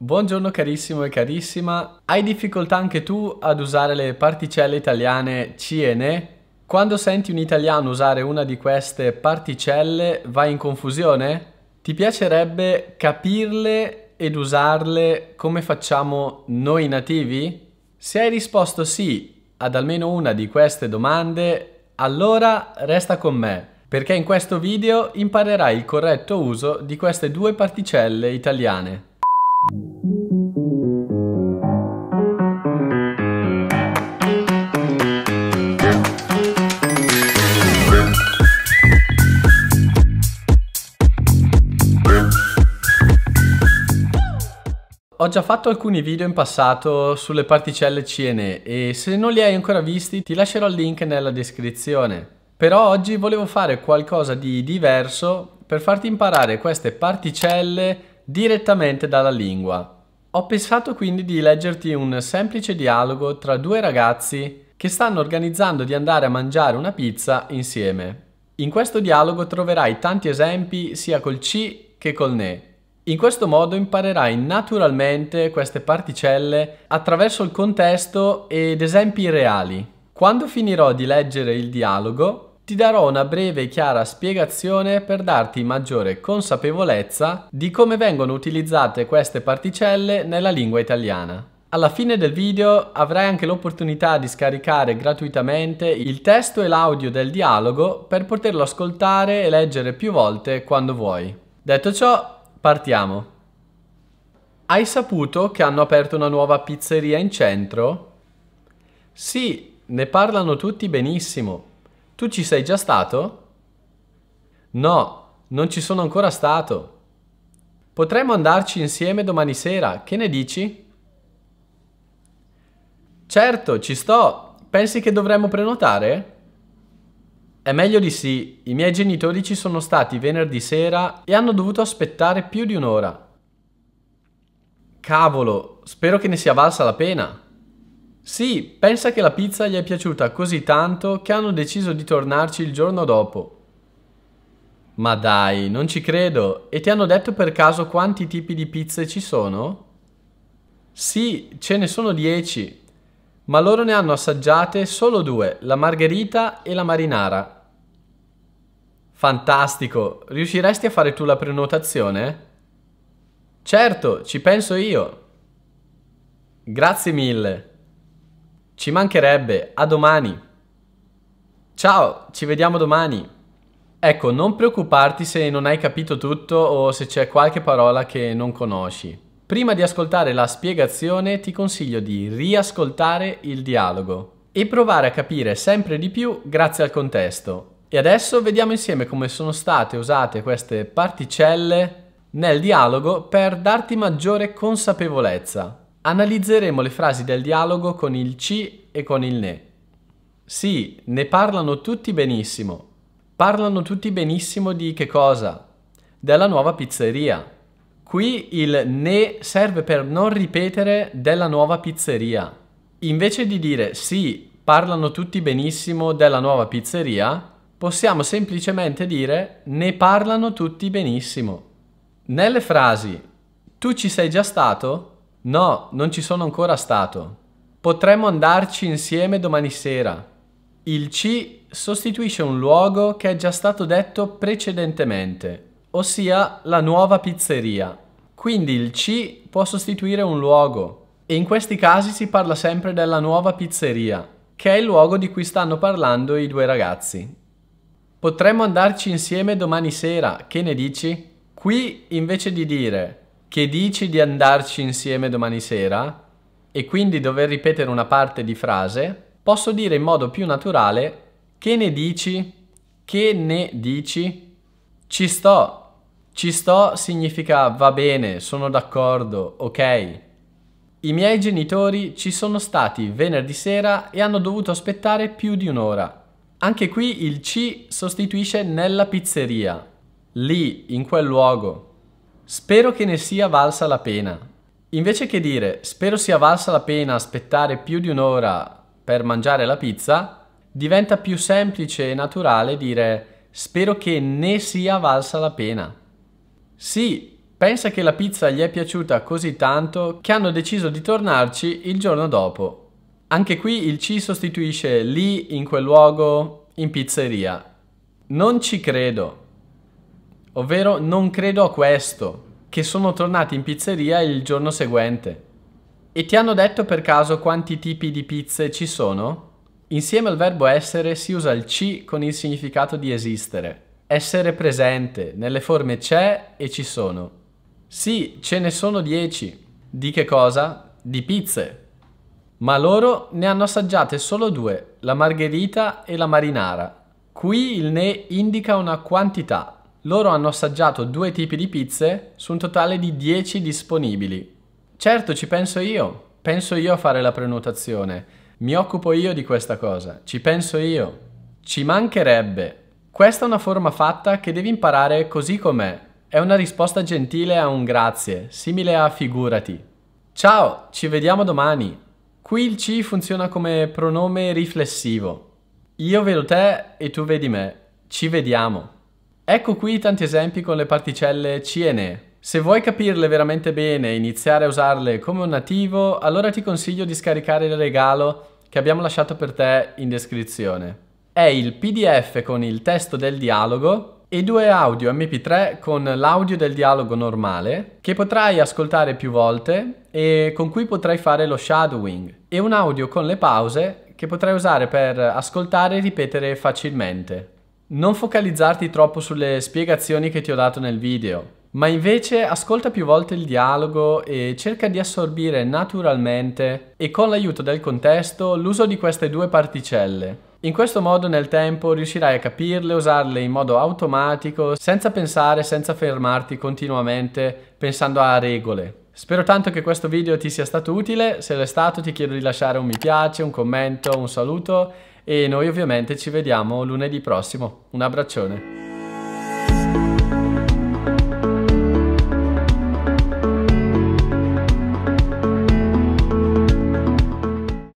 Buongiorno carissimo e carissima, hai difficoltà anche tu ad usare le particelle italiane CI e NE? Quando senti un italiano usare una di queste particelle vai in confusione? Ti piacerebbe capirle ed usarle come facciamo noi nativi? Se hai risposto sì ad almeno una di queste domande, allora resta con me, perché in questo video imparerai il corretto uso di queste due particelle italiane. Ho già fatto alcuni video in passato sulle particelle CI e NE e se non li hai ancora visti ti lascerò il link nella descrizione. Però oggi volevo fare qualcosa di diverso per farti imparare queste particelle direttamente dalla lingua. Ho pensato quindi di leggerti un semplice dialogo tra due ragazzi che stanno organizzando di andare a mangiare una pizza insieme. In questo dialogo troverai tanti esempi sia col CI che col NE. In questo modo imparerai naturalmente queste particelle attraverso il contesto ed esempi reali. Quando finirò di leggere il dialogo, ti darò una breve e chiara spiegazione per darti maggiore consapevolezza di come vengono utilizzate queste particelle nella lingua italiana. Alla fine del video avrai anche l'opportunità di scaricare gratuitamente il testo e l'audio del dialogo per poterlo ascoltare e leggere più volte quando vuoi. Detto ciò, partiamo. Hai saputo che hanno aperto una nuova pizzeria in centro? Sì, ne parlano tutti benissimo. Tu ci sei già stato? No, non ci sono ancora stato. Potremmo andarci insieme domani sera, che ne dici? Certo, ci sto. Pensi che dovremmo prenotare? È meglio di sì, i miei genitori ci sono stati venerdì sera e hanno dovuto aspettare più di un'ora. Cavolo, spero che ne sia valsa la pena. Sì, pensa che la pizza gli è piaciuta così tanto che hanno deciso di tornarci il giorno dopo. Ma dai, non ci credo. E ti hanno detto per caso quanti tipi di pizze ci sono? Sì, ce ne sono 10. Ma loro ne hanno assaggiate solo due, la margherita e la marinara. Fantastico! Riusciresti a fare tu la prenotazione? Certo, ci penso io. Grazie mille. Ci mancherebbe, a domani. Ciao, ci vediamo domani. Ecco, non preoccuparti se non hai capito tutto o se c'è qualche parola che non conosci. Prima di ascoltare la spiegazione ti consiglio di riascoltare il dialogo e provare a capire sempre di più grazie al contesto. E adesso vediamo insieme come sono state usate queste particelle nel dialogo per darti maggiore consapevolezza. Analizzeremo le frasi del dialogo con il CI e con il NE. Sì, ne parlano tutti benissimo. Parlano tutti benissimo di che cosa? Della nuova pizzeria. Qui il NE serve per non ripetere della nuova pizzeria. Invece di dire sì, parlano tutti benissimo della nuova pizzeria, possiamo semplicemente dire ne parlano tutti benissimo. Nelle frasi tu ci sei già stato? No, non ci sono ancora stato. Potremmo andarci insieme domani sera. Il ci sostituisce un luogo che è già stato detto precedentemente, ossia la nuova pizzeria. Quindi il ci può sostituire un luogo e in questi casi si parla sempre della nuova pizzeria, che è il luogo di cui stanno parlando i due ragazzi. Potremmo andarci insieme domani sera, che ne dici? Qui invece di dire che dici di andarci insieme domani sera e quindi dover ripetere una parte di frase, posso dire in modo più naturale che ne dici? Che ne dici? Ci sto significa va bene, sono d'accordo, ok. I miei genitori ci sono stati venerdì sera e hanno dovuto aspettare più di un'ora. Anche qui il ci sostituisce nella pizzeria, lì, in quel luogo. Spero che ne sia valsa la pena. Invece che dire spero sia valsa la pena aspettare più di un'ora per mangiare la pizza, diventa più semplice e naturale dire spero che ne sia valsa la pena. Sì, Pensa che la pizza gli è piaciuta così tanto che hanno deciso di tornarci il giorno dopo. Anche qui il ci sostituisce lì, in quel luogo, in pizzeria. Non ci credo. Ovvero non credo a questo, che sono tornati in pizzeria il giorno seguente. E ti hanno detto per caso quanti tipi di pizze ci sono? Insieme al verbo essere si usa il ci con il significato di esistere. Essere presente, nelle forme c'è e ci sono. Sì, ce ne sono 10. Di che cosa? Di pizze. Ma loro ne hanno assaggiate solo due, la margherita e la marinara. Qui il ne indica una quantità. Loro hanno assaggiato due tipi di pizze su un totale di 10 disponibili. Certo, ci penso io a fare la prenotazione. Mi occupo io di questa cosa, ci penso io. Ci mancherebbe. Questa è una forma fatta che devi imparare così com'è. È una risposta gentile a un grazie, simile a figurati. Ciao, ci vediamo domani. Qui il ci funziona come pronome riflessivo. Io vedo te e tu vedi me. Ci vediamo. Ecco qui tanti esempi con le particelle ci e ne. Se vuoi capirle veramente bene e iniziare a usarle come un nativo, allora ti consiglio di scaricare il regalo che abbiamo lasciato per te in descrizione. È il PDF con il testo del dialogo e due audio MP3 con l'audio del dialogo normale che potrai ascoltare più volte e con cui potrai fare lo shadowing, e un audio con le pause che potrai usare per ascoltare e ripetere facilmente. Non focalizzarti troppo sulle spiegazioni che ti ho dato nel video, ma invece ascolta più volte il dialogo e cerca di assorbire naturalmente e con l'aiuto del contesto l'uso di queste due particelle. In questo modo nel tempo riuscirai a capirle, usarle in modo automatico, senza pensare, senza fermarti continuamente pensando a regole. Spero tanto che questo video ti sia stato utile. Se lo è stato ti chiedo di lasciare un mi piace, un commento, un saluto e noi ovviamente ci vediamo lunedì prossimo. Un abbraccione.